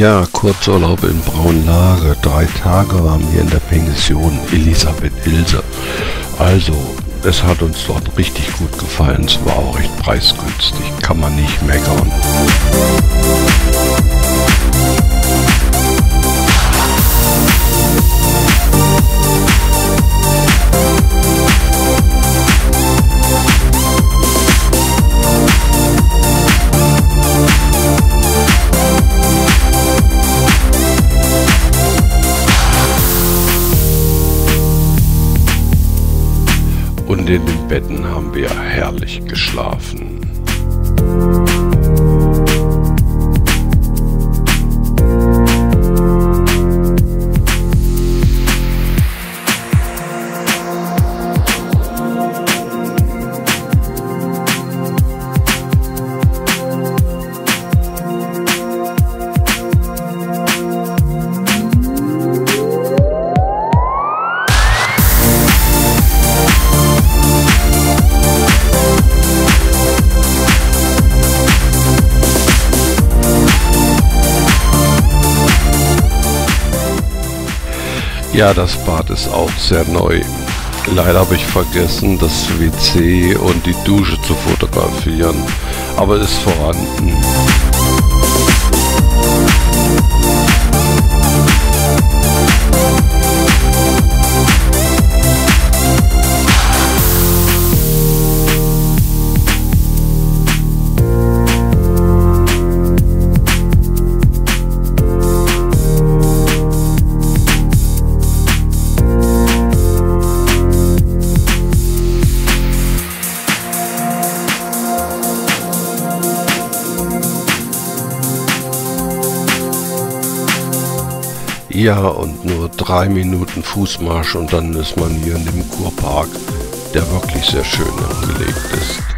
Ja, Kurzurlaub in Braunlage. 3 Tage waren wir in der Pension Elisabeth Ilse. Also, es hat uns dort richtig gut gefallen. Es war auch recht preisgünstig. Kann man nicht meckern. Und in den Betten haben wir herrlich geschlafen. Ja, das Bad ist auch sehr neu. Leider habe ich vergessen, das WC und die Dusche zu fotografieren, aber ist vorhanden. Ja, und nur 3 Minuten Fußmarsch und dann ist man hier in dem Kurpark, der wirklich sehr schön angelegt ist.